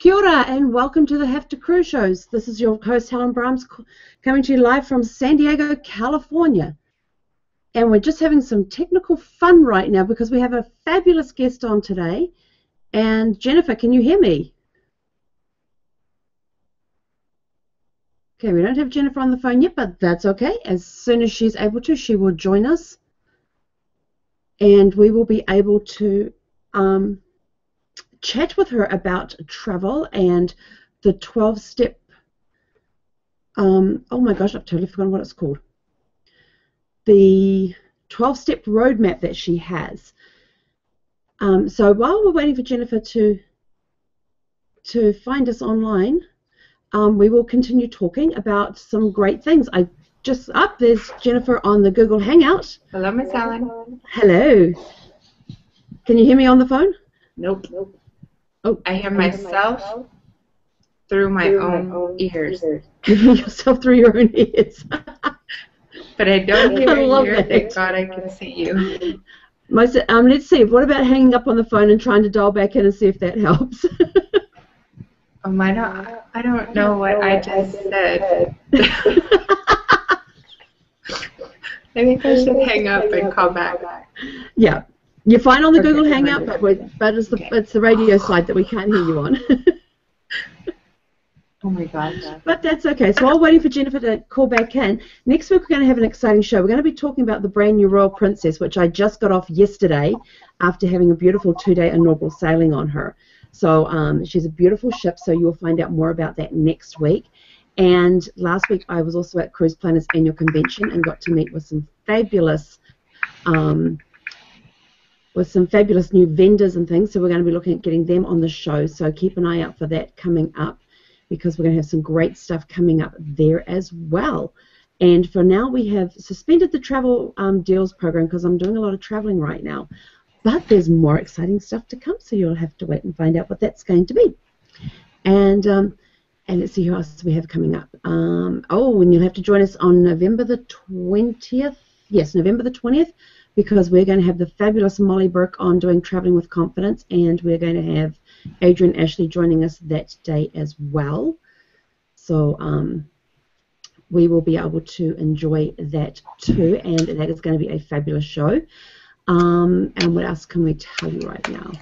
Kia ora and welcome to the Have2Cruise Shows. This is your host Helen Brahms coming to you live from San Diego, California. And we're just having some technical fun right now because we have a fabulous guest on today. And Jennifer, can you hear me? Okay, we don't have Jennifer on the phone yet, but that's okay. As soon as she's able to, she will join us. And we will be able to chat with her about travel and the 12-step, oh my gosh, I've totally forgotten what it's called, the 12-step roadmap that she has. So while we're waiting for Jennifer to find us online, we will continue talking about some great things. There's Jennifer on the Google Hangout. Hello, Miss Helen. Hello. Can you hear me on the phone? Nope. Oh, I hear myself through my own ears. You hear yourself through your own ears. But I don't hear you. Thank God I can see you. Let's see. What about hanging up on the phone and trying to dial back in and see if that helps? I don't know what I just said. I think I should hang up and call back. Yeah. You're fine on the Google Hangout, but it's the radio side that we can't hear you on. Oh my gosh. But that's okay. So while waiting for Jennifer to call back in, next week we're going to have an exciting show. We're going to be talking about the brand new Royal Princess, which I just got off yesterday after having a beautiful two-day inaugural sailing on her. So she's a beautiful ship, so you'll find out more about that next week. And last week I was also at Cruise Planners Annual Convention and got to meet with some fabulous new vendors and things, so we're going to be looking at getting them on the show, so keep an eye out for that coming up because we're going to have some great stuff coming up there as well. And for now we have suspended the travel deals program because I'm doing a lot of traveling right now, but there's more exciting stuff to come, so you'll have to wait and find out what that's going to be. And let's see who else we have coming up. And you'll have to join us on November the 20th. Yes, November the 20th. Because we're going to have the fabulous Molly Burke on doing Traveling with Confidence, and we're going to have Adrian Ashley joining us that day as well. So we will be able to enjoy that too, and that is going to be a fabulous show. And what else can we tell you right now?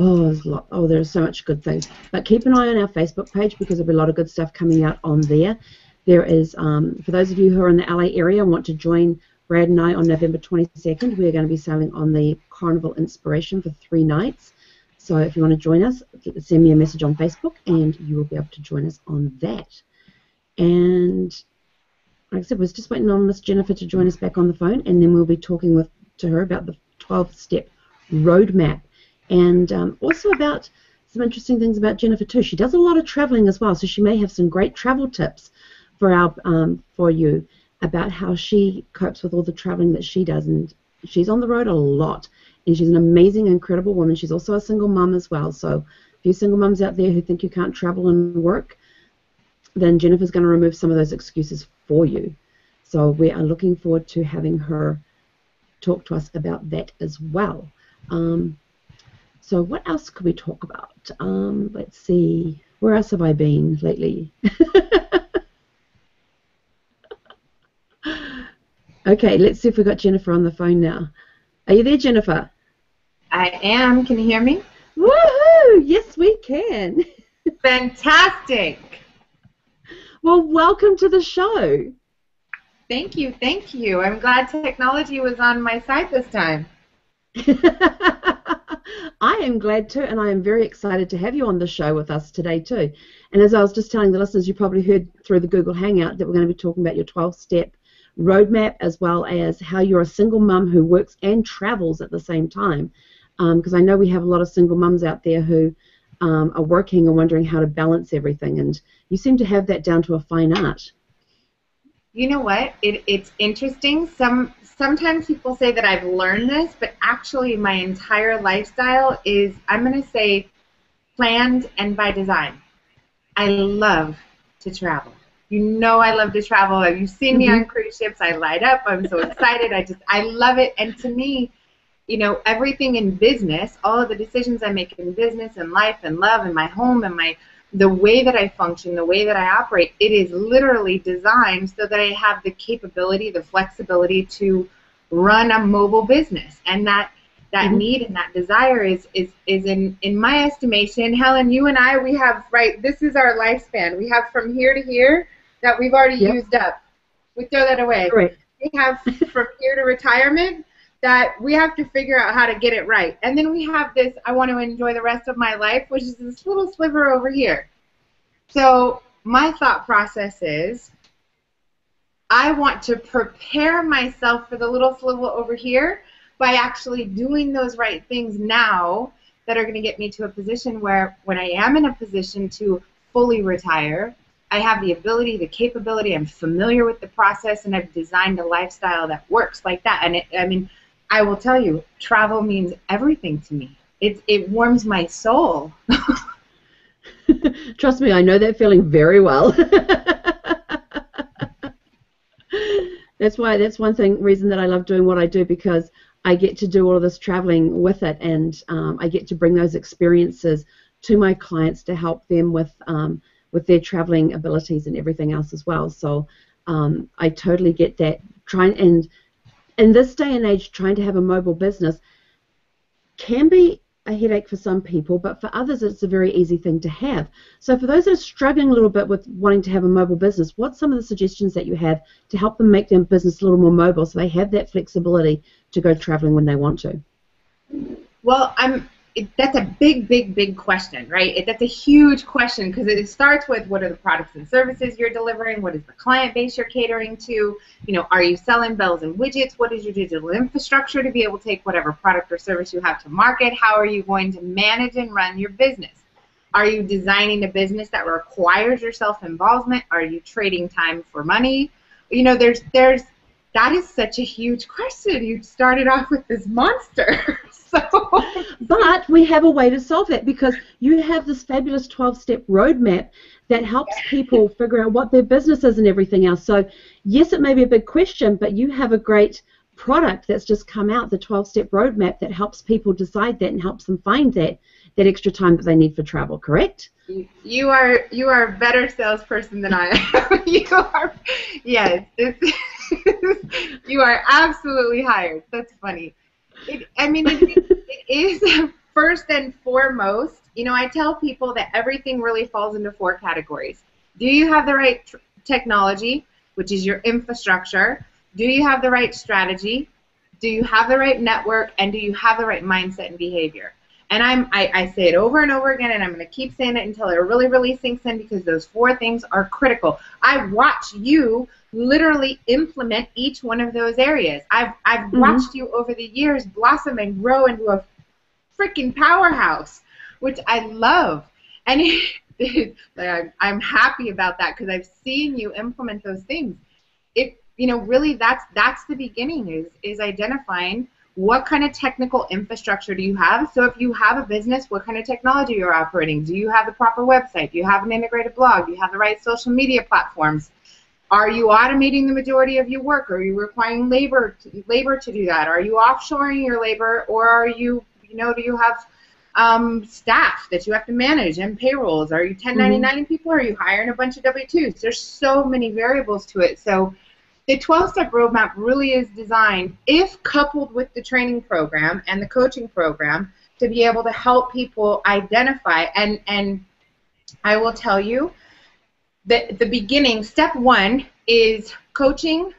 Oh, there's a lot. Oh, there are so much good things. But keep an eye on our Facebook page because there'll be a lot of good stuff coming out on there. There is, for those of you who are in the LA area and want to join Brad and I on November 22nd, we're going to be sailing on the Carnival Inspiration for 3 nights. So if you want to join us, send me a message on Facebook and you will be able to join us on that. And like I said, we're just waiting on Miss Jennifer to join us back on the phone, and then we'll be talking to her about the 12-step roadmap and also about some interesting things about Jennifer too. She does a lot of traveling as well, so she may have some great travel tips for you about how she copes with all the traveling that she does. And she's on the road a lot, and she's an amazing, incredible woman. She's also a single mum as well, so if you single mums out there who think you can't travel and work, then Jennifer's going to remove some of those excuses for you. So we are looking forward to having her talk to us about that as well. So what else could we talk about? Let's see, where else have I been lately? Okay, let's see if we've got Jennifer on the phone now. Are you there, Jennifer? I am. Can you hear me? Woohoo! Yes, we can. Fantastic. Well, welcome to the show. Thank you, thank you. I'm glad technology was on my side this time. I am glad too, and I am very excited to have you on the show with us today too. And as I was just telling the listeners, you probably heard through the Google Hangout that we're going to be talking about your 12-step roadmap, as well as how you're a single mum who works and travels at the same time, because I know we have a lot of single mums out there who are working and wondering how to balance everything, and you seem to have that down to a fine art. You know what, it's interesting, sometimes people say that I've learned this, but actually my entire lifestyle is, I'm going to say, planned and by design. I love to travel. You know I love to travel. You've seen me on cruise ships. I light up. I'm so excited. I love it. And to me, you know, everything in business, all of the decisions I make in business and life and love and my home and my, the way that I function, the way that I operate, it is literally designed so that I have the capability, the flexibility to run a mobile business. And that mm-hmm. need and that desire is in my estimation, Helen, you and I, we have, right, this is our lifespan. We have from here to here that we've already yep. used up. We throw that away. Right. We have from here to retirement that we have to figure out how to get it right. And then we have this, I want to enjoy the rest of my life, which is this little sliver over here. So my thought process is I want to prepare myself for the little sliver over here by actually doing those right things now that are going to get me to a position where when I am in a position to fully retire, I have the ability, the capability, I'm familiar with the process, and I've designed a lifestyle that works like that. And it, I mean, I will tell you, travel means everything to me. It warms my soul. Trust me, I know that feeling very well. That's why, that's one thing, reason that I love doing what I do, because I get to do all of this traveling with it, and I get to bring those experiences to my clients to help them with their traveling abilities and everything else as well. So I totally get that. Trying, and in this day and age, trying to have a mobile business can be a headache for some people, but for others it's a very easy thing to have. So for those that are struggling a little bit with wanting to have a mobile business, what's some of the suggestions that you have to help them make their business a little more mobile so they have that flexibility to go traveling when they want to? Well, that's a big, big, big question, right? That's a huge question because it starts with what are the products and services you're delivering, what is the client base you're catering to, you know, are you selling bells and widgets, what is your digital infrastructure to be able to take whatever product or service you have to market, how are you going to manage and run your business? Are you designing a business that requires your self-involvement? Are you trading time for money? You know, that is such a huge question. You started off with this monster. So. But we have a way to solve that because you have this fabulous 12-step roadmap that helps people figure out what their business is and everything else. So, yes, it may be a big question, but you have a great product that's just come out, the 12-step roadmap, that helps people decide that and helps them find that extra time that they need for travel, correct? You are a better salesperson than I am. Yes. You are absolutely hired. That's funny. It is first and foremost, you know, I tell people that everything really falls into four categories. Do you have the right technology, which is your infrastructure? Do you have the right strategy? Do you have the right network? And do you have the right mindset and behavior? And I say it over and over again, and I'm going to keep saying it until it really, really sinks in because those four things are critical. I watch you literally implement each one of those areas. I've mm-hmm. watched you over the years blossom and grow into a freaking powerhouse, which I love. And I'm happy about that because I've seen you implement those things. It, you know, really that's the beginning is identifying what kind of technical infrastructure do you have? So if you have a business, what kind of technology you're operating? Do you have the proper website? Do you have an integrated blog? Do you have the right social media platforms? Are you automating the majority of your work? Are you requiring labor to do that? Are you offshoring your labor, or are you, you know, do you have staff that you have to manage and payrolls? Are you 1099 people? Or are you hiring a bunch of W-2s? There's so many variables to it. So the 12-step roadmap really is designed, if coupled with the training program and the coaching program, to be able to help people identify. And I will tell you that the beginning, step one, is coaching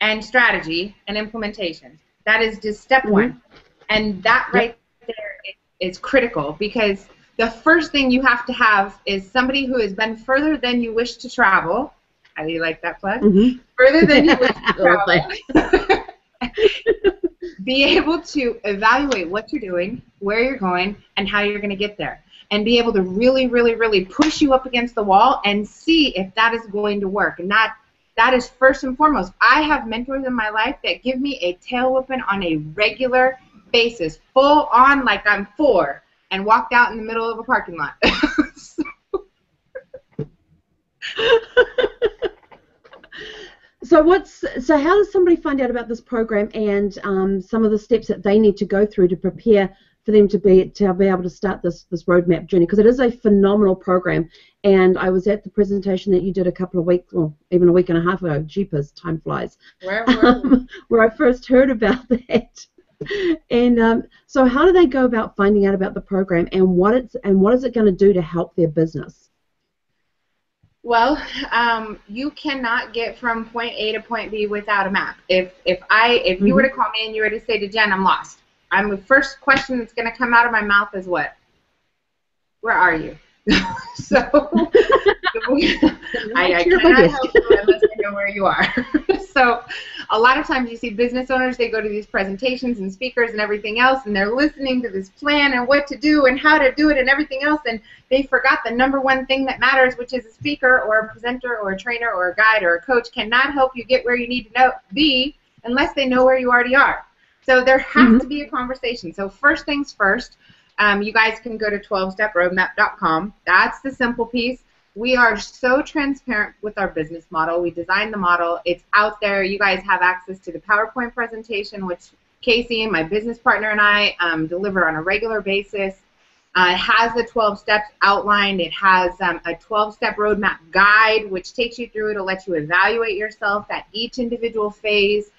and strategy and implementation. That is just step one. And that right there is critical because the first thing you have to have is somebody who has been further than you wish to travel. How do you like that plug? Mm-hmm. Further than you wish to travel. Be able to evaluate what you're doing, where you're going, and how you're going to get there. And be able to really, really, really push you up against the wall and see if that is going to work. And that is first and foremost. I have mentors in my life that give me a tail whipping on a regular basis, full on like I'm four, and walked out in the middle of a parking lot. So how does somebody find out about this program and some of the steps that they need to go through to prepare for them to be able to start this roadmap journey? Because it is a phenomenal program, and I was at the presentation that you did a couple of weeks, well, even a week and a half ago. Jeepers, time flies. Where I first heard about that. And so, how do they go about finding out about the program, and what is it going to do to help their business? Well, you cannot get from point A to point B without a map. If you were to call me and you were to say to Jen, I'm lost. The first question that's going to come out of my mouth is what? Where are you? So I cannot help you unless I know where you are. So a lot of times you see business owners, they go to these presentations and speakers and everything else, and they're listening to this plan and what to do and how to do it and everything else, and they forgot the #1 thing that matters, which is a speaker or a presenter or a trainer or a guide or a coach cannot help you get where you need to be unless they know where you already are. So there has to be a conversation. So first things first, you guys can go to 12steproadmap.com. That's the simple piece. We are so transparent with our business model. We designed the model. It's out there. You guys have access to the PowerPoint presentation, which Casey, my business partner, and I deliver on a regular basis. It has the 12 steps outlined. It has a 12-step roadmap guide, which takes you through. It'll let you evaluate yourself at each individual phase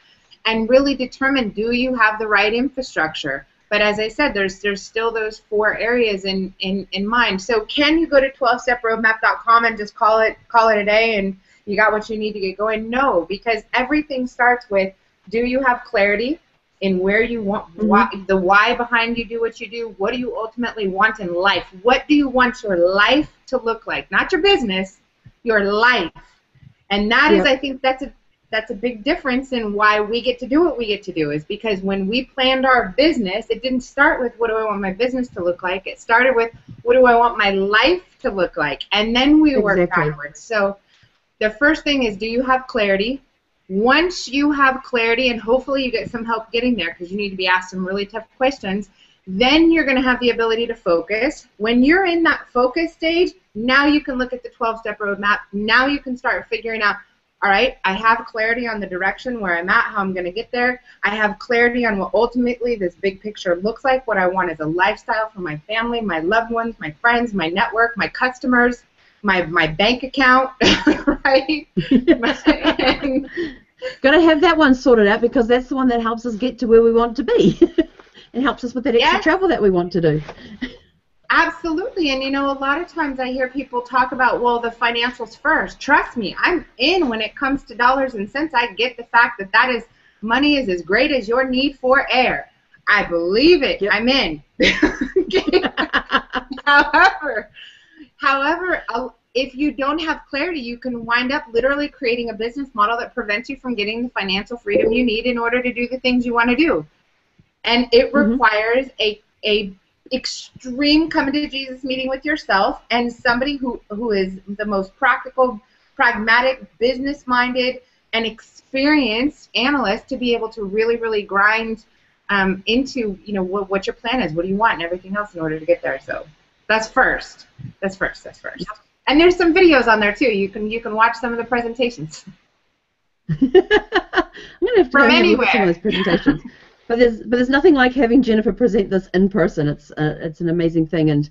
and really determine, do you have the right infrastructure? But as I said, there's still those four areas in mind. So can you go to 12steproadmap.com and just call it a day and you got what you need to get going? No, because everything starts with, do you have clarity in where you want, the why behind you do what you do? What do you ultimately want in life? What do you want your life to look like? Not your business, your life. And that is, I think that's a big difference in why we get to do what we get to do, is because when we planned our business, it didn't start with what do I want my business to look like. It started with what do I want my life to look like, and then we worked backwards. So the first thing is, do you have clarity? Once you have clarity, and hopefully you get some help getting there because you need to be asked some really tough questions, then you're going to have the ability to focus. When you're in that focus stage, now you can look at the 12-step roadmap. Now you can start figuring out, all right, I have clarity on the direction where I'm at, how I'm going to get there. I have clarity on what ultimately this big picture looks like, what I want as a lifestyle for my family, my loved ones, my friends, my network, my customers, my bank account, right? Gotta have that one sorted out, because that's the one that helps us get to where we want to be and helps us with that extra travel that we want to do. Absolutely, and you know, a lot of times I hear people talk about, well, the financials first. Trust me, I'm in when it comes to dollars and cents. I get the fact that money is as great as your need for air. I believe it. Yep. I'm in. However, if you don't have clarity, you can wind up literally creating a business model that prevents you from getting the financial freedom you need in order to do the things you want to do. And it requires a extreme coming to Jesus meeting with yourself, and somebody who is the most practical, pragmatic, business-minded, and experienced analyst to be able to really, really grind into, you know, what your plan is, what do you want, and everything else in order to get there. So that's first. That's first. That's first. And there's some videos on there too. You can watch some of the presentations. I'm gonna have to go and look at some of those presentations. But there's nothing like having Jennifer present this in person. It's an amazing thing, and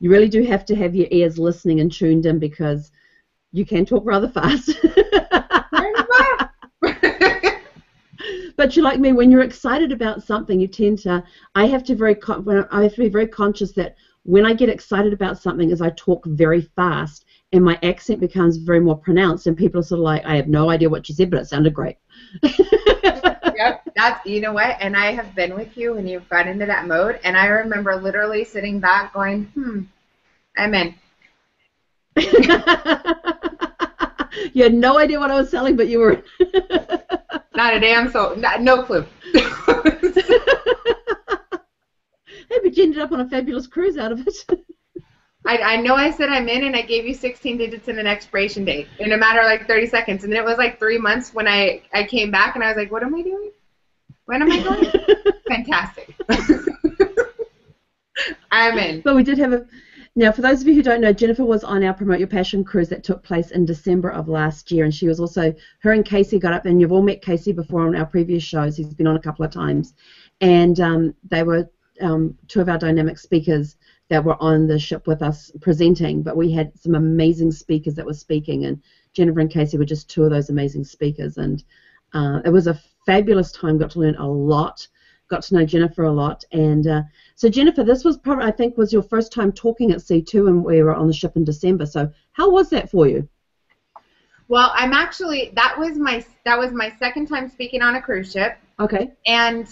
you really do have to have your ears listening and tuned in, because you can talk rather fast. But you're like me, when you're excited about something, you tend to. I have to be very conscious that when I get excited about something, I talk very fast, and my accent becomes very more pronounced, and people are sort of like, I have no idea what you said, but it sounded great. Yep, that's, you know what, and I have been with you when you've got into that mode, and I remember literally sitting back going, I'm in. You had no idea what I was selling, but you were. Not a damn soul, no clue. Hey, but you ended up on a fabulous cruise out of it. I know I said I'm in, and I gave you 16 digits and an expiration date in a matter of like 30 seconds. And it was like 3 months when I came back, and I was like, what am I doing? When am I going? Fantastic. I'm in. But we did have a Now, for those of you who don't know, Jennifer was on our Promote Your Passion cruise that took place in December of last year, and she was also, her and Casey got up, and you've all met Casey before on our previous shows. He's been on a couple of times, and they were two of our dynamic speakers that were on the ship with us presenting, but we had some amazing speakers that were speaking, and Jennifer and Casey were just two of those amazing speakers, and it was a fabulous time. Got to learn a lot, got to know Jennifer a lot, and so Jennifer, this was probably, I think, was your first time talking at C2, and we were on the ship in December. So how was that for you? Well, I'm actually, that was my second time speaking on a cruise ship. Okay. And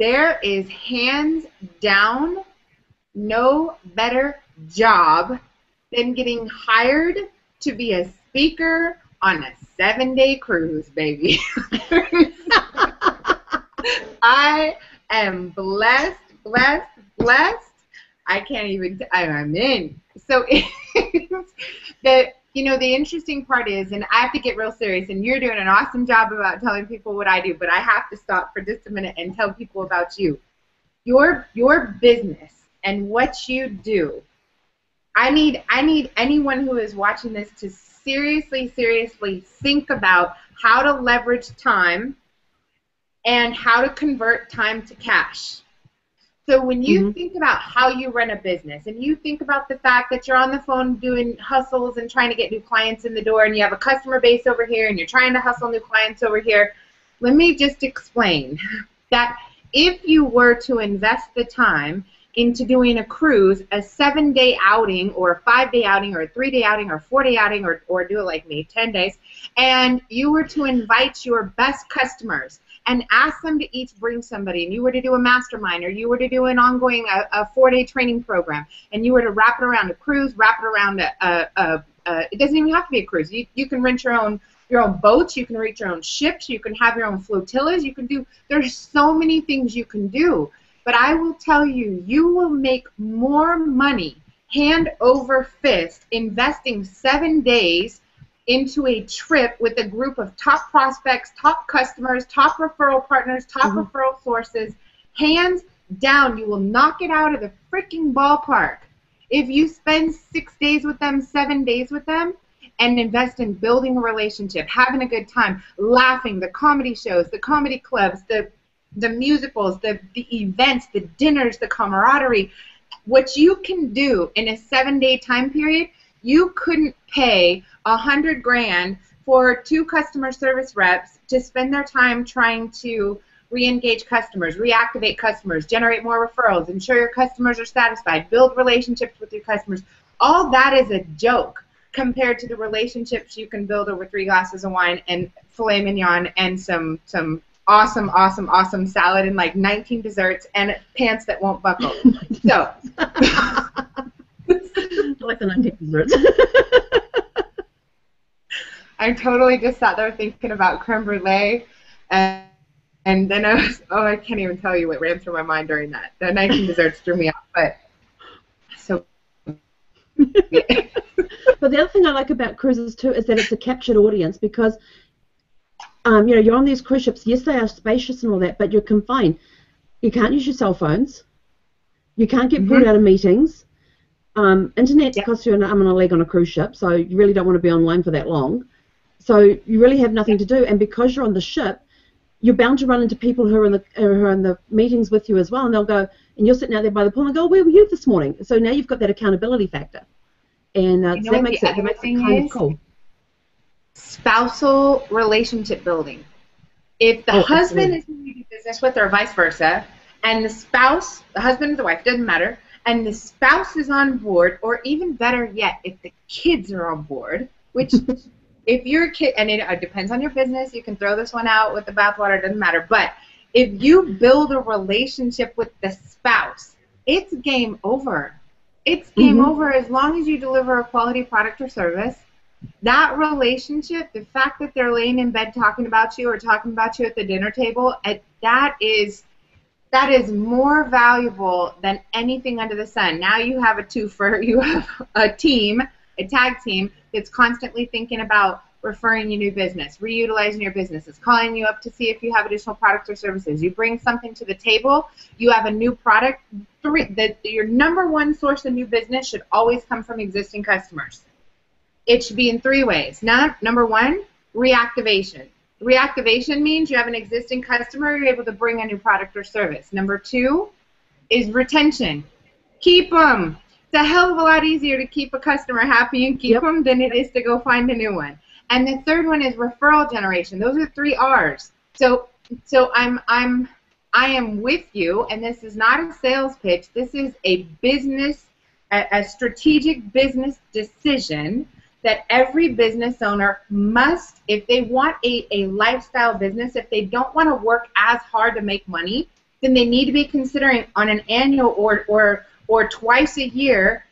there is hands down no better job than getting hired to be a speaker on a 7-day cruise, baby. I am blessed, blessed, blessed. I can't even, I'm in. So that, you know, the interesting part is, and I have to get real serious, and you're doing an awesome job about telling people what I do, but I have to stop for just a minute and tell people about you. Your business and what you do. I need anyone who is watching this to seriously, seriously think about how to leverage time and how to convert time to cash. So when you think about how you run a business, and you think about the fact that you're on the phone doing hustles and trying to get new clients in the door, and you have a customer base over here, and you're trying to hustle new clients over here, let me just explain that if you were to invest the time into doing a cruise, a 7-day outing, or a 5-day outing, or a 3-day outing, or a 4-day outing, or do it like me, 10 days, and you were to invite your best customers and ask them to each bring somebody, and you were to do a mastermind, or you were to do an ongoing, a 4-day training program, and you were to wrap it around a cruise, wrap it around a it doesn't even have to be a cruise. You can rent your own boats, you can rent your own ships, you can have your own flotillas, you can do, there's so many things you can do. But I will tell you, you will make more money hand over fist investing 7 days into a trip with a group of top prospects, top customers, top referral partners, top referral sources. Hands down, you will knock it out of the freaking ballpark if you spend 6 days with them, 7 days with them, and invest in building a relationship, having a good time, laughing, the comedy shows, the comedy clubs, the musicals, the events, the dinners, the camaraderie. What you can do in a 7-day time period, you couldn't pay $100 grand for 2 customer service reps to spend their time trying to re-engage customers, reactivate customers, generate more referrals, ensure your customers are satisfied, build relationships with your customers. All that is a joke compared to the relationships you can build over 3 glasses of wine and filet mignon and some awesome, awesome, awesome salad and like 19 desserts and pants that won't buckle. So, like the 19 desserts. I totally just sat there thinking about creme brulee, and then I was, oh, I can't even tell you what ran through my mind during that. The 19 desserts threw me off, but so. Yeah. But the other thing I like about cruises too is that it's a captured audience, because you know, you're on these cruise ships. Yes, they are spacious and all that, but you're confined. You can't use your cell phones. You can't get pulled out of meetings. Internet costs you an arm and a leg on a cruise ship, so you really don't want to be online for that long. So you really have nothing to do, and because you're on the ship, you're bound to run into people who are in the meetings with you as well, and they'll go, and you're sitting out there by the pool and go, where were you this morning? So now you've got that accountability factor, and you know, so that makes it kind of cool. Spousal relationship building. If the husband is who you do business with, or vice versa, and the spouse, the husband or the wife, doesn't matter, and the spouse is on board, or even better yet, if the kids are on board, which if you're a kid, and it depends on your business, you can throw this one out with the bathwater, it doesn't matter, but if you build a relationship with the spouse, it's game over. It's game over as long as you deliver a quality product or service. That relationship, the fact that they're laying in bed talking about you or talking about you at the dinner table, that is more valuable than anything under the sun. Now you have a twofer, you have a team, a tag team that's constantly thinking about referring you new business, reutilizing your businesses, calling you up to see if you have additional products or services. You bring something to the table, you have a new product. Your number one source of new business should always come from existing customers. It should be in three ways. Number one, reactivation. Reactivation means you have an existing customer, you're able to bring a new product or service. Number two is retention. Keep them. It's a hell of a lot easier to keep a customer happy and keep them than it is to go find a new one. And the third one is referral generation. Those are three R's. So I am with you, and this is not a sales pitch. This is a business, a strategic business decision that every business owner must, if they want a lifestyle business, if they don't want to work as hard to make money, then they need to be considering on an annual or twice a year,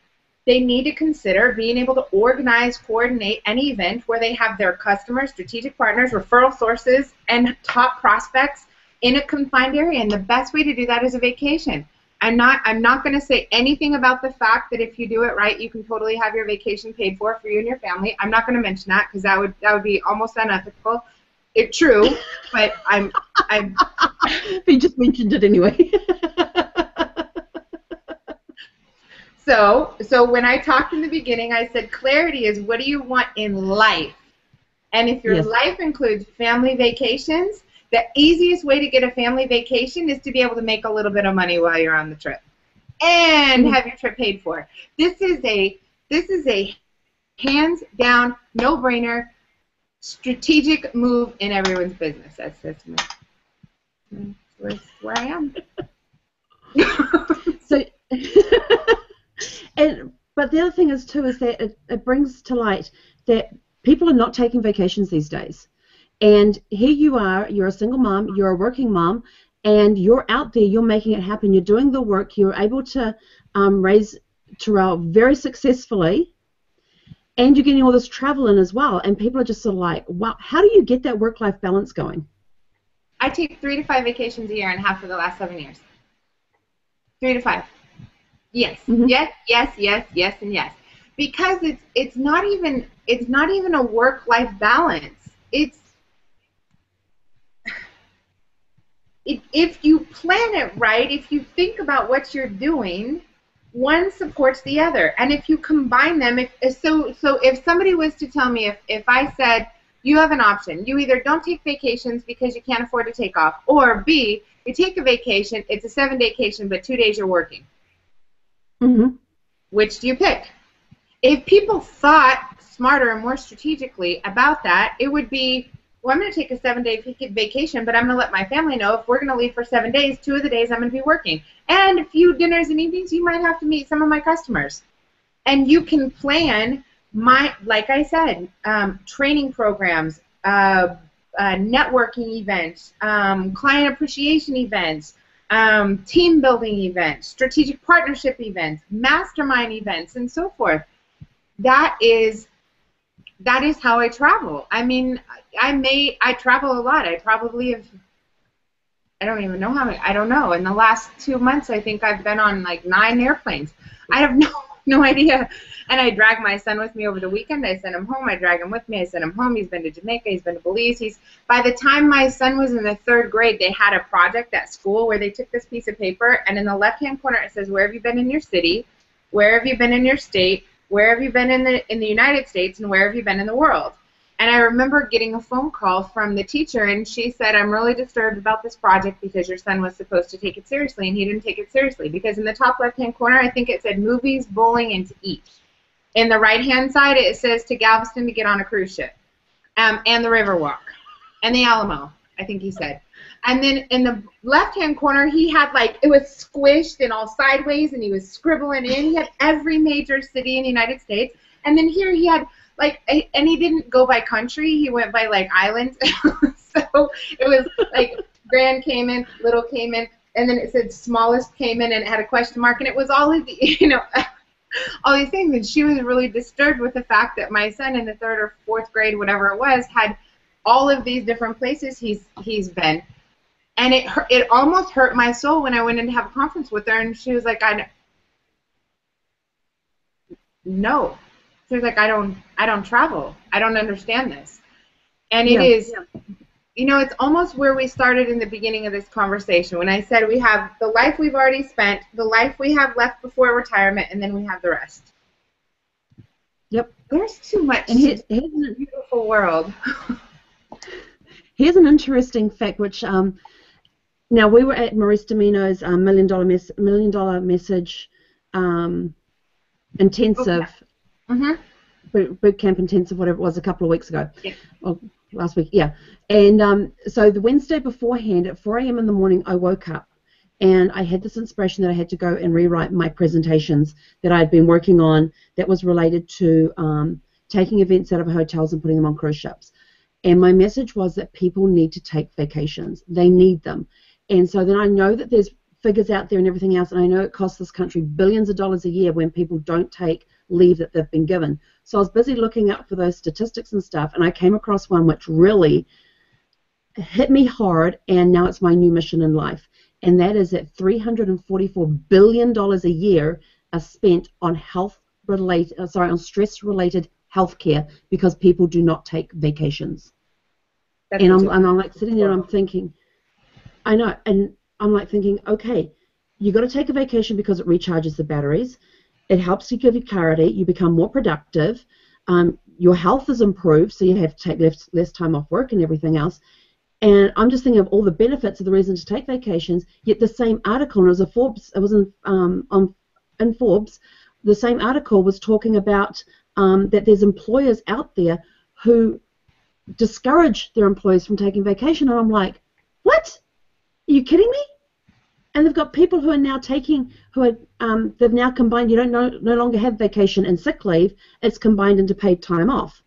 they need to consider being able to organize, coordinate an event where they have their customers, strategic partners, referral sources, and top prospects in a confined area. And the best way to do that is a vacation. I'm not going to say anything about the fact that if you do it right, you can totally have your vacation paid for you and your family. I'm not going to mention that because that would be almost unethical. It's true, but I'm they just mentioned it anyway. So when I talked in the beginning, I said clarity is what do you want in life? And if your life includes family vacations, the easiest way to get a family vacation is to be able to make a little bit of money while you're on the trip and have your trip paid for. This is a hands down, no brainer, strategic move in everyone's business. That's where I am. So, but the other thing is too is that it brings to light that people are not taking vacations these days. And here you are, you're a single mom, you're a working mom, and you're out there, you're making it happen, you're doing the work, you're able to raise Terrell very successfully, and you're getting all this travel in as well, and people are just sort of like, wow, how do you get that work-life balance going? I take 3 to 5 vacations a year and half for the last 7 years. 3 to 5. Yes, yes, and yes. Because it's not even a work-life balance. If you plan it right, if you think about what you're doing, one supports the other. And if you combine them, so if somebody was to tell me, if I said, you have an option, you either don't take vacations because you can't afford to take off, or B, you take a vacation, it's a 7-day vacation, but 2 days you're working. Mm-hmm. Which do you pick? If people thought smarter and more strategically about that, it would be, well, I'm going to take a 7-day vacation, but I'm going to let my family know if we're going to leave for 7 days, 2 of the days I'm going to be working. And a few dinners and evenings, you might have to meet some of my customers. And you can plan, like I said, training programs, networking events, client appreciation events, team building events, strategic partnership events, mastermind events, and so forth. That is how I travel. I mean, I travel a lot. I probably have, I don't even know how many, I don't know. In the last 2 months, I think I've been on like 9 airplanes. I have no idea. And I drag my son with me over the weekend. I send him home. I drag him with me. I send him home. He's been to Jamaica. He's been to Belize. By the time my son was in the 3rd grade, they had a project at school where they took this piece of paper, and in the left-hand corner it says, where have you been in your city? Where have you been in your state? Where have you been in the United States, and where have you been in the world? And I remember getting a phone call from the teacher, and she said, I'm really disturbed about this project because your son was supposed to take it seriously, and he didn't take it seriously. Because in the top left-hand corner, I think it said movies, bowling, and to eat. In the right-hand side, it says to Galveston to get on a cruise ship, and the Riverwalk, and the Alamo, I think he said. And then in the left-hand corner, he had, like, it was squished and all sideways, and he was scribbling in. He had every major city in the United States. And then here he had, like, and he didn't go by country. He went by, like, islands. So it was, like, Grand Cayman, Little Cayman, and then it said smallest Cayman, and it had a question mark. And it was all of the, you know, all these things. And she was really disturbed with the fact that my son in the 3rd or 4th grade, whatever it was, had all of these different places he's been. And it almost hurt my soul when I went in to have a conference with her, and she was like, "I no, She was like, I don't travel. I don't understand this. And it is, you know, it's almost where we started in the beginning of this conversation when I said we have the life we've already spent, the life we have left before retirement, and then we have the rest. Yep. There's too much in his beautiful world. Here's an interesting fact, which now we were at Maurice Domino's $1 Million Message intensive, boot camp intensive, whatever it was, a couple of weeks ago, or last week, And so the Wednesday beforehand at 4 AM in the morning, I woke up and I had this inspiration that I had to go and rewrite my presentations that I had been working on. That was related to taking events out of hotels and putting them on cruise ships. And my message was that people need to take vacations. They need them. And so then I know that there's figures out there and everything else, and I know it costs this country billions of dollars a year when people don't take leave that they've been given. So I was busy looking up for those statistics and stuff, and I came across one which really hit me hard, and now it's my new mission in life. And that is that $344 billion a year are spent on on stress-related healthcare because people do not take vacations. And I'm like sitting there and I'm thinking, I know, and I'm like thinking, okay, you've got to take a vacation because it recharges the batteries, it helps you give you clarity, you become more productive, your health is improved, so you have to take less time off work and everything else. And I'm just thinking of all the benefits of the reason to take vacations, yet the same article, and it was in Forbes, the same article was talking about that there's employers out there who discourage their employees from taking vacation, and I'm like, what? Are you kidding me? And they've got people who are now taking, they've now combined, you don't no longer have vacation and sick leave, it's combined into paid time off.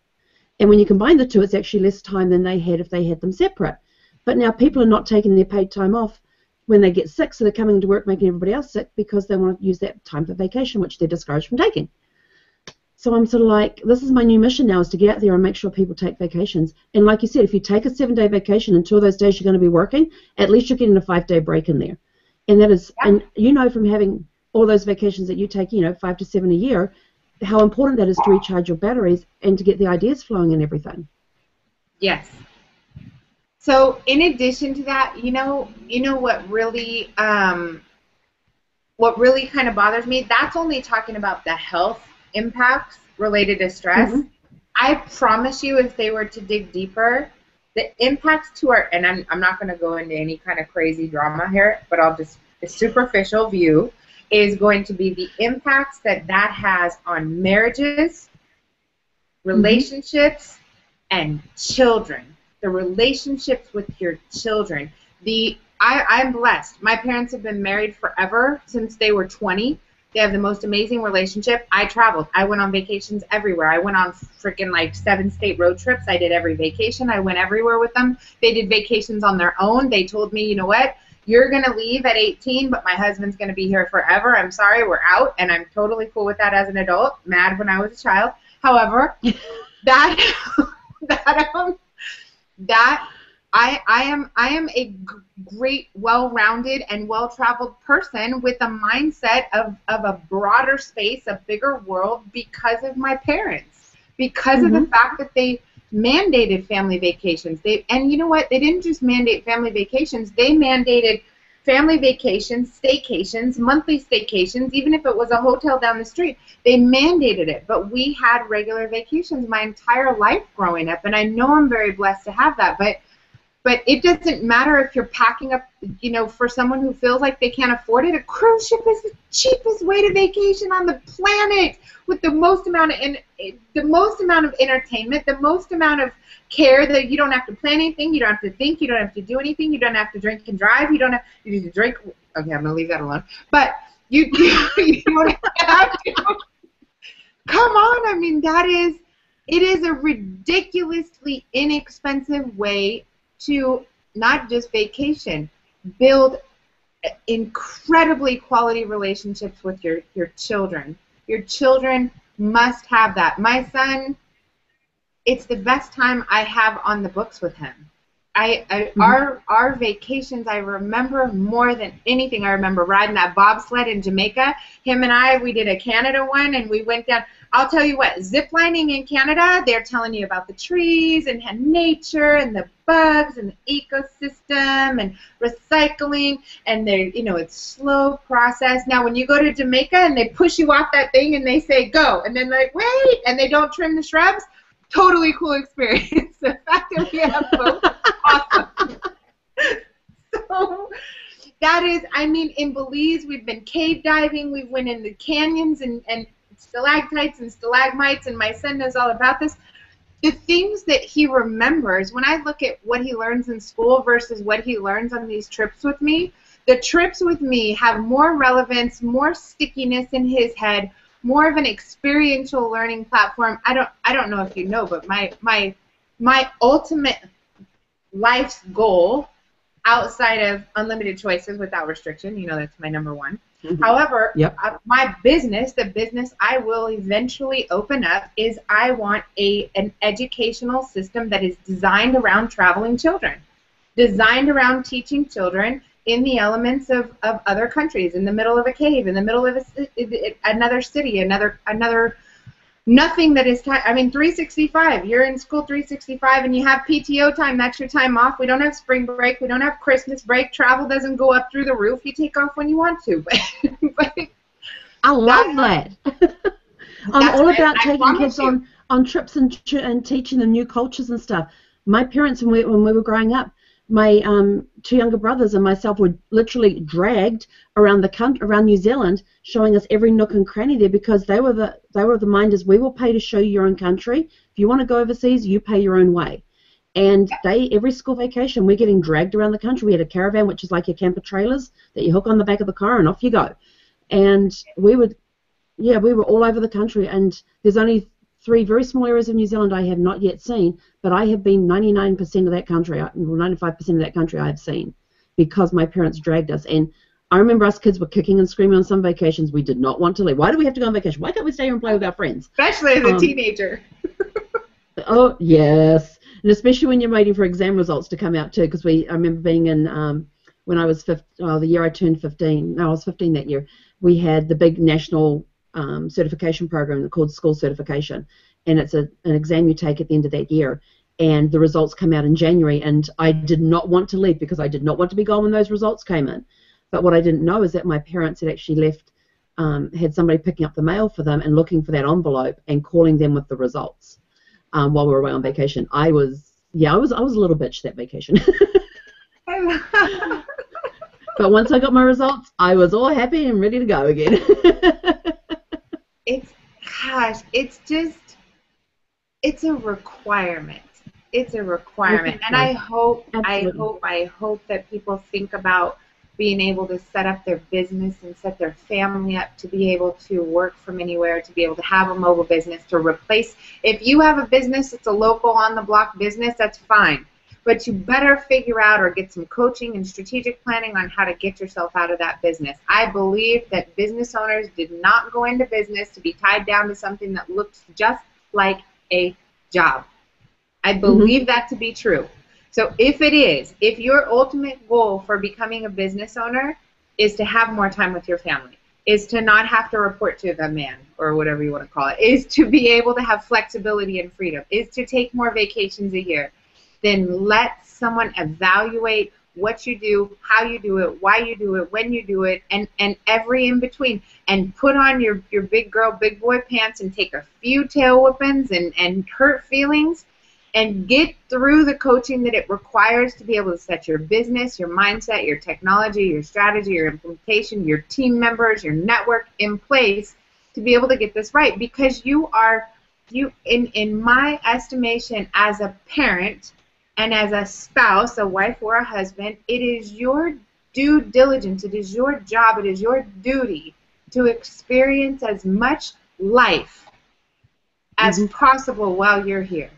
And when you combine the two, it's actually less time than they had if they had them separate. But now people are not taking their paid time off when they get sick, so they're coming to work making everybody else sick because they want to use that time for vacation, which they're discouraged from taking. So I'm sort of like, this is my new mission now, is to get out there and make sure people take vacations. And like you said, if you take a 7-day vacation and 2 of those days you're going to be working, at least you're getting a 5-day break in there. And that is, and you know from having all those vacations that you take, you know, 5 to 7 a year, how important that is to recharge your batteries and to get the ideas flowing and everything. Yes. So in addition to that, you know what really kind of bothers me, that's only talking about the health impacts related to stress. I promise you, if they were to dig deeper, the impacts to our, and I'm not going to go into any kind of crazy drama here, but I'll just, the superficial view is going to be the impacts that has on marriages, relationships, and children. The relationships with your children. I'm blessed. My parents have been married forever, since they were 20. They have the most amazing relationship. I traveled. I went on vacations everywhere. I went on freaking like 7-state road trips. I did every vacation. I went everywhere with them. They did vacations on their own. They told me, you know what, you're going to leave at 18, but my husband's going to be here forever. I'm sorry, we're out, and I'm totally cool with that as an adult. Mad when I was a child. However, I am a great, well-rounded and well-traveled person with a mindset of a broader space, a bigger world, because of my parents, because of the fact that they mandated family vacations. And you know what? They didn't just mandate family vacations. They mandated family vacations, staycations, monthly staycations, even if it was a hotel down the street. They mandated it, but we had regular vacations my entire life growing up, and I know I'm very blessed to have that, but it doesn't matter if you're packing up, you know, for someone who feels like they can't afford it. A cruise ship is the cheapest way to vacation on the planet, with the most amount of entertainment, the most amount of care. That you don't have to plan anything, you don't have to think, you don't have to do anything, you don't have to drink and drive, you need to drink. Okay, I'm gonna leave that alone. But you don't have to. Come on, I mean, it is a ridiculously inexpensive way to not just vacation, build incredibly quality relationships with your children. Your children must have that. My son, it's the best time I have on the books with him. Our vacations, I remember more than anything. I remember riding that bobsled in Jamaica. Him and I, we did a Canada one, and we went down. I'll tell you what, ziplining in Canada, they're telling you about the trees and nature and the bugs and the ecosystem and recycling, and they, you know, it's slow process. Now, when you go to Jamaica and they push you off that thing and they say go, and then like wait, and they don't trim the shrubs. Totally cool experience. The fact that we have both is awesome. So that is, I mean, in Belize we've been cave diving, we went in the canyons and stalactites and stalagmites, and my son knows all about this. The things that he remembers, when I look at what he learns in school versus what he learns on these trips with me, the trips with me have more relevance, more stickiness in his head, more of an experiential learning platform. I don't know if you know, but my ultimate life's goal outside of unlimited choices without restriction, you know, that's my number one. Mm-hmm. However, yep. My business, the business I will eventually open up, is I want an educational system that is designed around traveling children, designed around teaching children in the elements of other countries, in the middle of a cave, in the middle of another city, another nothing that is time. I mean, 365, you're in school 365 and you have PTO time, that's your time off. We don't have spring break, we don't have Christmas break, travel doesn't go up through the roof, you take off when you want to. But I love that. I'm all about taking kids on trips and teaching them new cultures and stuff. My parents, when we were growing up, my two younger brothers and myself were literally dragged around the country, around New Zealand, showing us every nook and cranny there, because they were the minders. We will pay to show you your own country. If you want to go overseas, you pay your own way. And every school vacation, we're getting dragged around the country. We had a caravan, which is like your camper trailers that you hook on the back of the car and off you go. And we were all over the country. And there's only three very small areas of New Zealand I have not yet seen, but I have been 99% of that country, or 95% of that country I have seen, because my parents dragged us. And I remember us kids were kicking and screaming on some vacations. We did not want to leave. Why do we have to go on vacation? Why can't we stay here and play with our friends? Especially as a teenager. Oh, yes. And especially when you're waiting for exam results to come out, too, because I remember being in, when I was the year I turned 15, no, I was 15 that year, we had the big national certification program called School Certification, and it's an exam you take at the end of that year, and the results come out in January, and I did not want to leave because I did not want to be gone when those results came in. But what I didn't know is that my parents had actually left, had somebody picking up the mail for them and looking for that envelope and calling them with the results while we were away on vacation. I was a little bitch that vacation. But once I got my results, I was all happy and ready to go again. It's a requirement. It's a requirement. And I hope that people think about being able to set up their business and set their family up to be able to work from anywhere, to be able to have a mobile business, to replace. If you have a business, it's a local on-the-block business, that's fine. But you better figure out or get some coaching and strategic planning on how to get yourself out of that business. I believe that business owners did not go into business to be tied down to something that looks just like a job. I believe that to be true. So if it is, if your ultimate goal for becoming a business owner is to have more time with your family, is to not have to report to the man or whatever you want to call it, is to be able to have flexibility and freedom, is to take more vacations a year, then let someone evaluate what you do, how you do it, why you do it, when you do it, and every in between. And put on your big girl, big boy pants and take a few tail whippings and hurt feelings and get through the coaching that it requires to be able to set your business, your mindset, your technology, your strategy, your implementation, your team members, your network in place to be able to get this right. Because you in my estimation, as a parent, and as a spouse, a wife or a husband, it is your due diligence, it is your job, it is your duty to experience as much life as possible while you're here.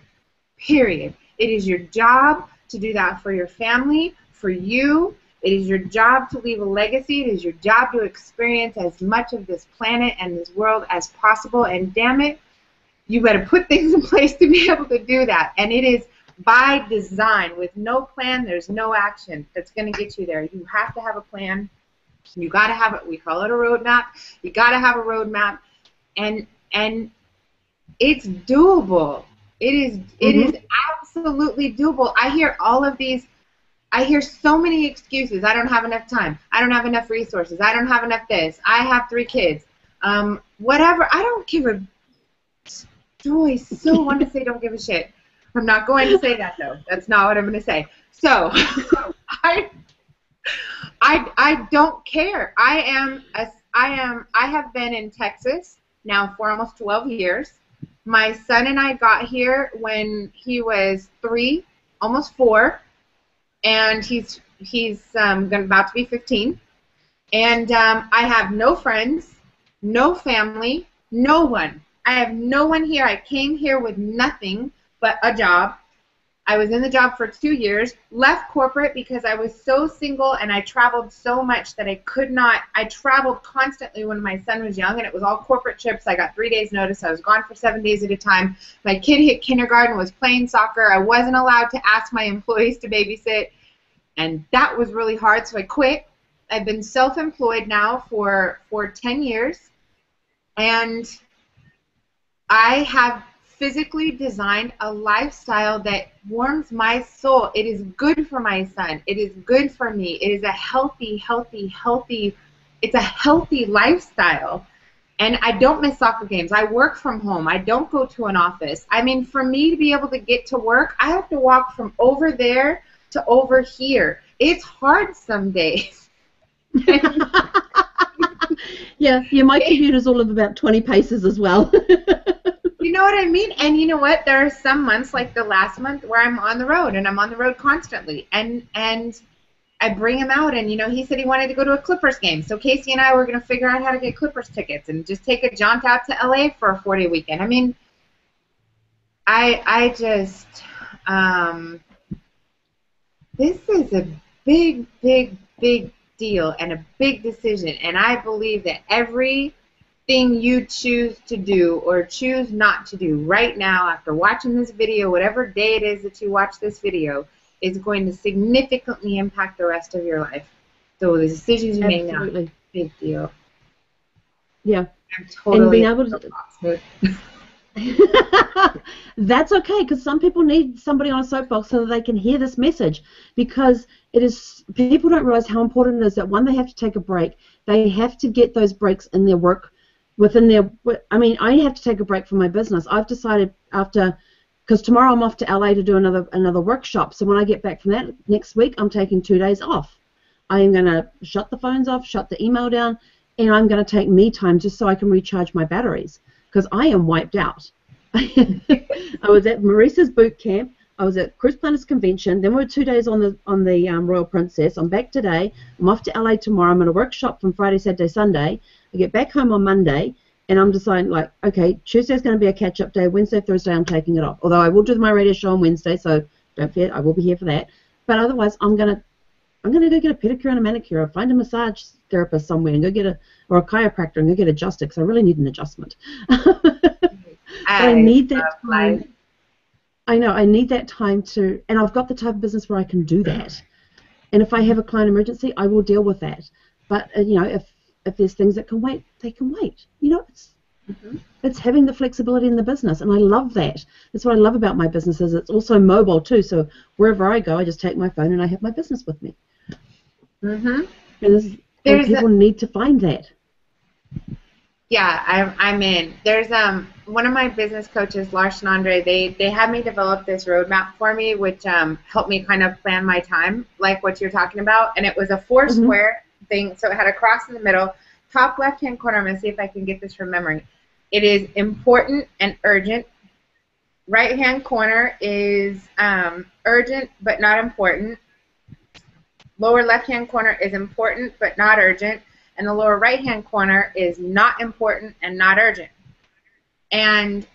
Period. It is your job to do that for your family, for you. It is your job to leave a legacy. It is your job to experience as much of this planet and this world as possible. And damn it, you better put things in place to be able to do that. And it is by design. With no plan, there's no action that's going to get you there. You have to have a plan. You got to have it. We call it a roadmap. You got to have a roadmap, and it's doable. It is. It is absolutely doable. I hear all of these. I hear so many excuses. I don't have enough time. I don't have enough resources. I don't have enough this. I have 3 kids. Whatever. I don't give a. I so want to say don't give a shit. I'm not going to say that though. That's not what I'm going to say. So I don't care. I have been in Texas now for almost 12 years. My son and I got here when he was 3, almost 4, and he's about to be 15. And I have no friends, no family, no one. I have no one here. I came here with nothing but a job. I was in the job for 2 years, left corporate because I was so single and I traveled so much that I could not. I traveled constantly when my son was young, and it was all corporate trips. I got 3 days notice. I was gone for 7 days at a time. My kid hit kindergarten, was playing soccer. I wasn't allowed to ask my employees to babysit, and that was really hard, so I quit. I've been self-employed now for 10 years, and I have physically designed a lifestyle that warms my soul. It is good for my son. It is good for me. It is a healthy, it's a healthy lifestyle. And I don't miss soccer games. I work from home. I don't go to an office. I mean, for me to be able to get to work, I have to walk from over there to over here. It's hard some days. Yeah, yeah, my commute is all of about 20 paces as well. You know what I mean? And you know what? There are some months, like the last month, where I'm on the road, and I'm on the road constantly. And I bring him out, and, you know, he said he wanted to go to a Clippers game. So Casey and I were going to figure out how to get Clippers tickets and just take a jaunt out to L.A. for a 4-day weekend. I mean, I just, this is a big, big, big deal and a big decision, and I believe that everything you choose to do or choose not to do right now after watching this video, whatever day it is that you watch this video, is going to significantly impact the rest of your life. So the decisions you make now, big deal. Yeah. I'm totally and being able to That's okay, because some people need somebody on a soapbox so that they can hear this message, because it is, people don't realize how important it is that, one, they have to take a break. They have to get those breaks in their work, within their, I mean, I have to take a break from my business. I've decided after, because tomorrow I'm off to LA to do another workshop, so when I get back from that next week, I'm taking 2 days off. I am going to shut the phones off, shut the email down, and I'm going to take me time just so I can recharge my batteries, because I am wiped out. I was at Maurice's boot camp. I was at Cruise Planners Convention. Then we were 2 days on the Royal Princess. I'm back today. I'm off to LA tomorrow. I'm at a workshop from Friday, Saturday, Sunday. I get back home on Monday, and I'm deciding, like, okay, Tuesday's going to be a catch-up day. Wednesday, Thursday, I'm taking it off. Although I will do my radio show on Wednesday, so don't fear, I will be here for that. But otherwise, I'm gonna go get a pedicure and a manicure, or find a massage therapist somewhere, and go get a chiropractor, and go get adjusted, because I really need an adjustment. I need that time. I know, I need that time to, and I've got the type of business where I can do that. And if I have a client emergency, I will deal with that. But you know, if there's things that can wait, they can wait. You know, it's having the flexibility in the business, and I love that. That's what I love about my business, is it's also mobile too. So wherever I go, I just take my phone and I have my business with me. And people need to find that. Yeah, I'm in. There's one of my business coaches, Larson Andre. They had me develop this roadmap for me, which helped me kind of plan my time, like what you're talking about. And it was a 4-square thing, so it had a cross in the middle, top left-hand corner. I'm gonna see if I can get this from memory. It is important and urgent. Right-hand corner is urgent but not important. Lower left-hand corner is important but not urgent, and the lower right-hand corner is not important and not urgent. And